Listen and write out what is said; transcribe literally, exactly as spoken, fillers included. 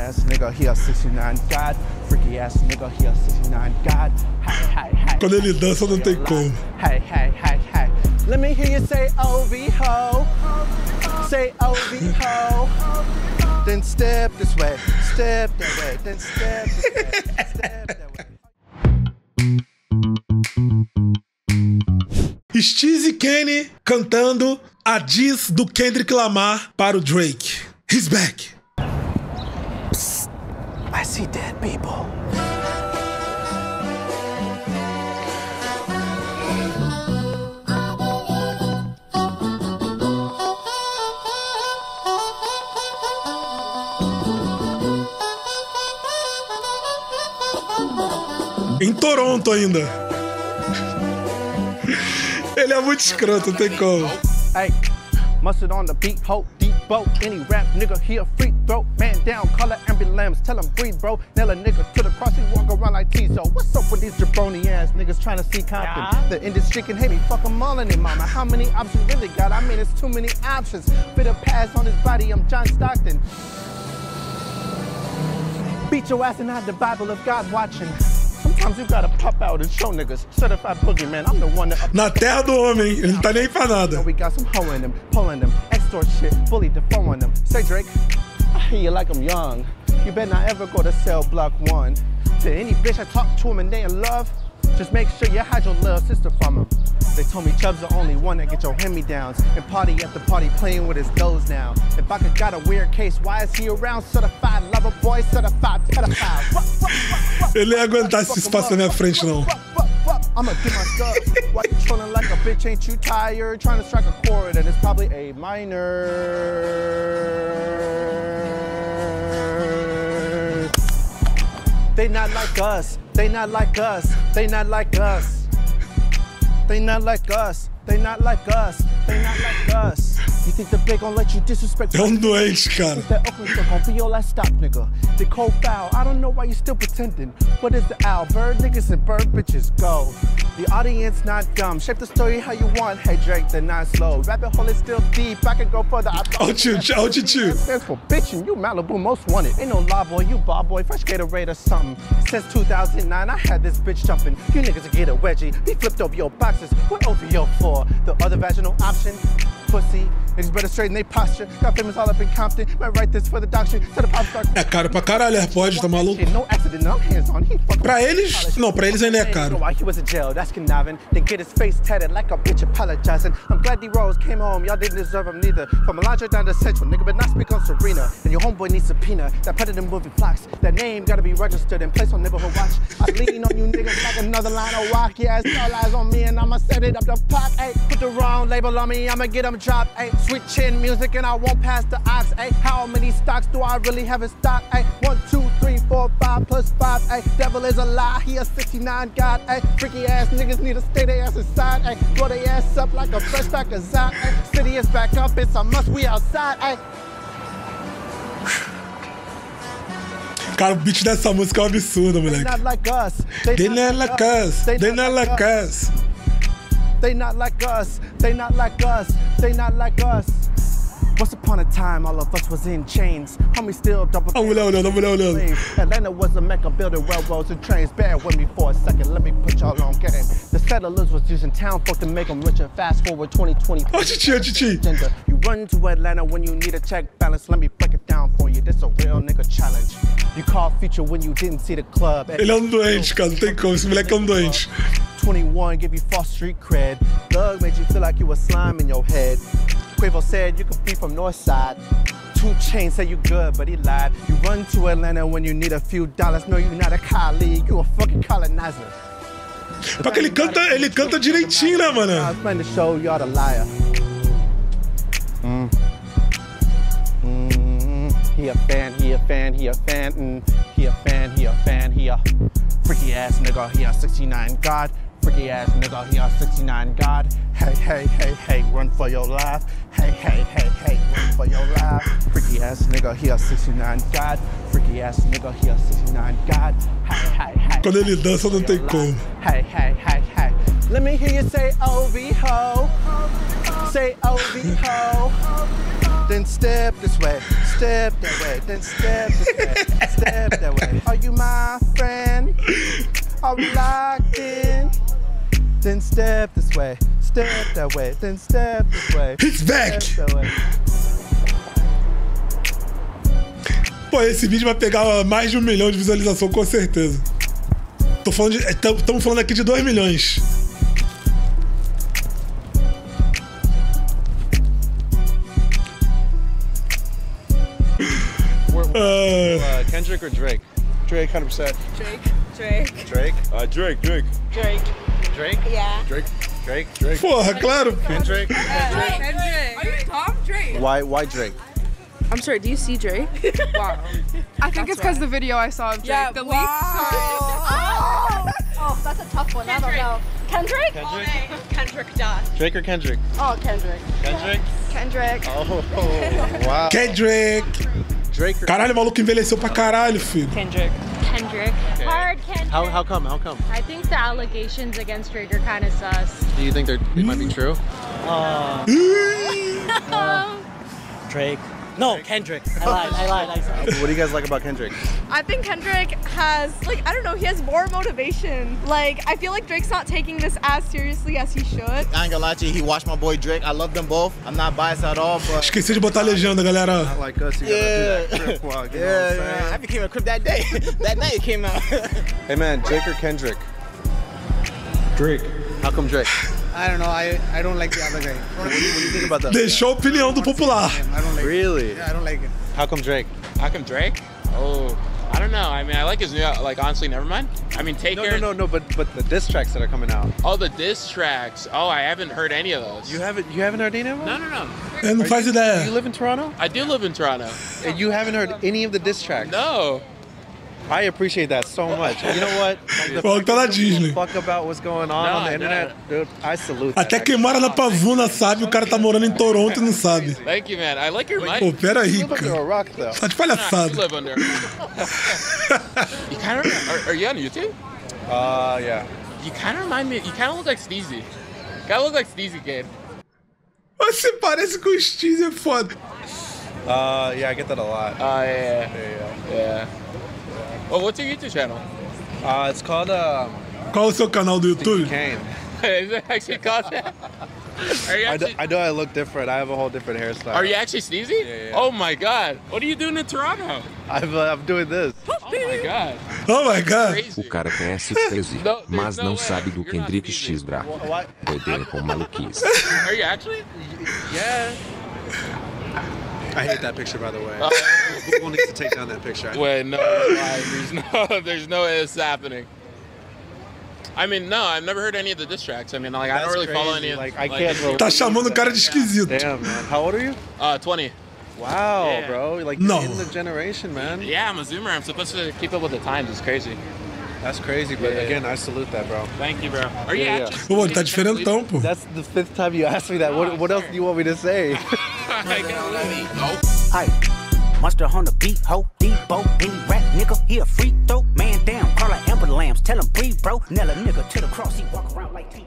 ass nigga, he a sixty-nine god. Freaky ass nigga, he a sixty-nine god. Hi, hi, hi. Quando ele dança não tem como. Hi, hi, hi, hi. Let me hear you say O V O. Say O V O. Then step this way, step that way, then step this way, step that way. Steezy Kane cantando a diss do Kendrick Lamar para o Drake. He's back. Psst, I see dead people. Em Toronto ainda. Ele é muito escroto, não tem como. Hey, mustard on the beat, hope, deep boat. Any rap nigga, he a free throat. Man down, call an ambulance, tell him breathe, bro. Nail a nigga to the cross, he walk around like T-So. What's up with these jabroni ass niggas trying to see Compton? Yeah. The industry can hate me, fuck them all in their mama. How many options really got? I mean, it's too many options. Bit of pass on his body, I'm John Stockton. Beat your ass and have the Bible of God watching. Sometimes you gotta pop out and show niggas. Certified boogie, man. I'm the one that. Na terra do homem, ele não tá nem pra nada. We got some hoe in them, pulling them, extort shit, bully defoeing them. Say Drake, I hear you like I'm young. You better not ever go to cell block one. To any bitch I talk to him and they in love, just make sure you hide your little sister from him. They told me Chubb's the only one that get your hand-me-downs. And party after party playing with his goals now. If I could got a weird case, why is he around? Certified lover boy, certified pedophile. Ele ia aguentar esse espaço na minha frente, não. I'ma get my stuff. Why you trolling like a bitch? Ain't you tired? Trying to strike a chord and it's probably A minor. They not like us. They not like us. They not like us. They not like us, they not like us, they not like us. You think the big gon' let you disrespect me? Don't do it, cara. That Oakland still gon' be your last stop, nigga. The cold foul, I don't know why you still pretending. What is the owl? Bird niggas and bird bitches go. The audience not dumb. Shape the story how you want. Hey Drake, they're not slow. Rabbit hole is still deep. I can go further. Outchoo, outchoo. That's for bitching. You Malibu most wanted. Ain't no law boy, you ball boy, fresh Gatorade or something. Since two thousand nine, I had this bitch jumping. You niggas get a wedgie. He flipped over your box. What O V O for? The other vaginal option, pussy. Niggas better straighten they posture. Got famous all up in Compton. Might write this for the doctrine. To the pop star. É caro pra caralho, é pode, tá maluco? No accident, no hands on. He fucking. Pra eles, não, pra eles ainda é caro. Why he was in jail? That's conniving. Then get his face tatted like a bitch apologizing. I'm glad D-Rose came home. Y'all didn't deserve him neither. From Melange down to Central, nigga, but not speak on Serena. And your homeboy needs subpoena. That predator moving flocks. That name gotta be registered and placed on neighborhood watch. I lean on you niggas like another line of walk. Yeah, it's all eyes on me and I'ma set it up the pop. Ayy, put the wrong label on me, I'ma get them dropped. Ayy, sweet chin music and I won't pass the ox. Ayy, how many stocks do I really have in stock? Ayy, one, two, three, four, five plus five. Ayy, devil is a lie, he a sixty-nine god. Ayy, freaky ass niggas need to stay their ass inside. Ayy, blow their ass up like a fresh pack of Zot. Ayy, city is back up, it's a must, we outside. Ayy. Cara, o beat dessa música é um absurdo, moleque. They not like us. They, they not like us. They, they not like us. us. They not like us. They not like us. They not like us. Once upon a time, all of us was in chains. Homie still double. Oh, no, no, no, no, no. Atlanta was a mecca building railroads and trains. Bear with me for a second. Let me put y'all on game. The settlers was using town folk to make them richer. Fast forward twenty twenty. Oh, chichi, oh, chichi. You run to Atlanta when you need a check balance. Let me break it down for you. This a real nigga challenge. You call Future when you didn't see the club. Ele é um doente, cara. Não tem como. Esse moleque é um doente. twenty-one give you false street cred. Thug made you feel like you was slime in your head. Quavo said you could be from north side. two Chains said you good, but he lied. You run to Atlanta when you need a few dollars. No, you're not a colleague, you a fucking colonizer. Porque ele canta, ele canta direitinho, né, mano? I was trying to show y'all the liar. Mm. Mm. He a fan, he a fan, he a fan, mm. He a fan, he a fan, he a freaky ass nigga, he a sixty-nine god. Freaky ass nigga, he a sixty-nine god. Hey, hey, hey, hey, run for your life. Hey, hey, hey, hey, run for your life. Freaky ass nigga, he a sixty-nine god. Freaky ass nigga, he a sixty-nine god. Hey, hey, hey. Quando ele dança não tem como. Hey, hey, hey, hey. Let me hear you say O V O. Say O V O. Then step this way, step that way, then step this way. are we locked in? Then step this way, step that way, then step this way. It's back! Pô, esse vídeo vai pegar mais de um milhão de visualização, com certeza. Tô falando de... Estamos falando aqui de dois milhões. Uh, Kendrick or Drake? Drake, one hundred percent. Drake. Drake. Drake. Uh, Drake. Drake. Drake. Drake. Yeah. Drake. Drake. Drake. Porra, claro. Kendrick. Kendrick. Kendrick. Are you Tom Drake? Why? Why Drake? I'm sorry. Do you see Drake? Wow. I think that's it's because the video I saw of Drake. Yeah. The wow. leak. Oh. Oh, that's a tough one. Kendrick. I don't know. Kendrick. Kendrick. Kendrick. Duh. Drake or Kendrick? Oh, Kendrick. Kendrick. Kendrick. Oh, oh. Wow. Kendrick. Drake or caralho, o maluco envelheceu pra caralho, filho. Kendrick. Kendrick. Okay. Hard Kendrick. How, how come? How come? I think the allegations against Drake are kind of sus. Do you think they mm. might be true? Uh, uh, Drake. No, Kendrick. I lied. I lied. I lied. What do you guys like about Kendrick? I think Kendrick has, like, I don't know, he has more motivation. Like, I feel like Drake's not taking this as seriously as he should. I ain't gonna lie to you, he watched my boy Drake. I love them both. I'm not biased at all, but... Esqueci de botar a legenda, galera. Not like us, you yeah. gotta do that crip walk, you yeah, know what I'm saying? I became a crip that day. That night it came out. Hey man, Drake or Kendrick? Drake. How come Drake? I don't know, I, I don't like the other guy. What do you think about that? Deixou a opinião do popular. I don't like really? It. Yeah, I don't like it. How come Drake? How come Drake? Oh, I don't know. I mean, I like his new, like, honestly, never mind. I mean, take no, care. No, no, no, but but the diss tracks that are coming out. Oh, the diss tracks. Oh, I haven't heard any of those. You haven't you haven't heard any of them? No, no, no. And the you, that. you live in Toronto? I do live in Toronto. And you haven't heard any of the diss tracks? No. I appreciate that so much. You know what? Like, the fuck, Disney. fuck about what's going on no, on the internet, no. dude, I salute that. Até queimara na pavuna sabe, o cara tá morando em Toronto e não sabe. Thank you, man. I like your mic. Pô, pera aí, cara. Tá de palhaçada. You kind of, are, are you on YouTube? Uh, yeah. You kind of remind me, you kind of look like Steezy. You kind of look like Steezy Kane. Você parece com o Steezy, é foda. Uh, yeah, I get that a lot. Oh, uh, yeah. Yeah. yeah. yeah. Oh, what's your YouTube channel? Uh, it's called, uh... Qual o seu canal do YouTube? Steezy Kane. Is it actually called that? Are you actually... I, do, I know I look different. I have a whole different hairstyle. Are you actually Steezy? Yeah, yeah. Oh my God. What are you doing in Toronto? I've, uh, I'm doing this. Oh my God. Oh my God. O cara conhece Steezy, no, mas no não way. sabe do You're Kendrick X Drake. Doideira com maluquice. Are you actually? Yeah. I hate that picture, by the way. Uh, Google needs to take down that picture. Wait, no, there's no, there's no way this is happening. I mean, no, I've never heard any of the diss tracks. I mean, like, That's I don't really crazy. follow any. Like, I like, can't. Tá chamando o cara de esquisito. Damn, man. How old are you? Uh, twenty. Wow, yeah. bro. Like, no. you're in the generation, man. Yeah, I'm a Zoomer. I'm supposed to keep up with the times. It's crazy. That's crazy, but yeah, again, yeah. I salute that, bro. Thank you, bro. Are you yeah, actually? Yeah. Pô, tá diferentão, pô. That's the fifth time you asked me that. No, what what else do you want me to say? I gotta let me go. Aye, monster on the beat, ho, Debo, any rap nigga, he a free throw, man down, call an ambulance, tell him breathe, bro, nail a nigga to the cross, he walk around like T.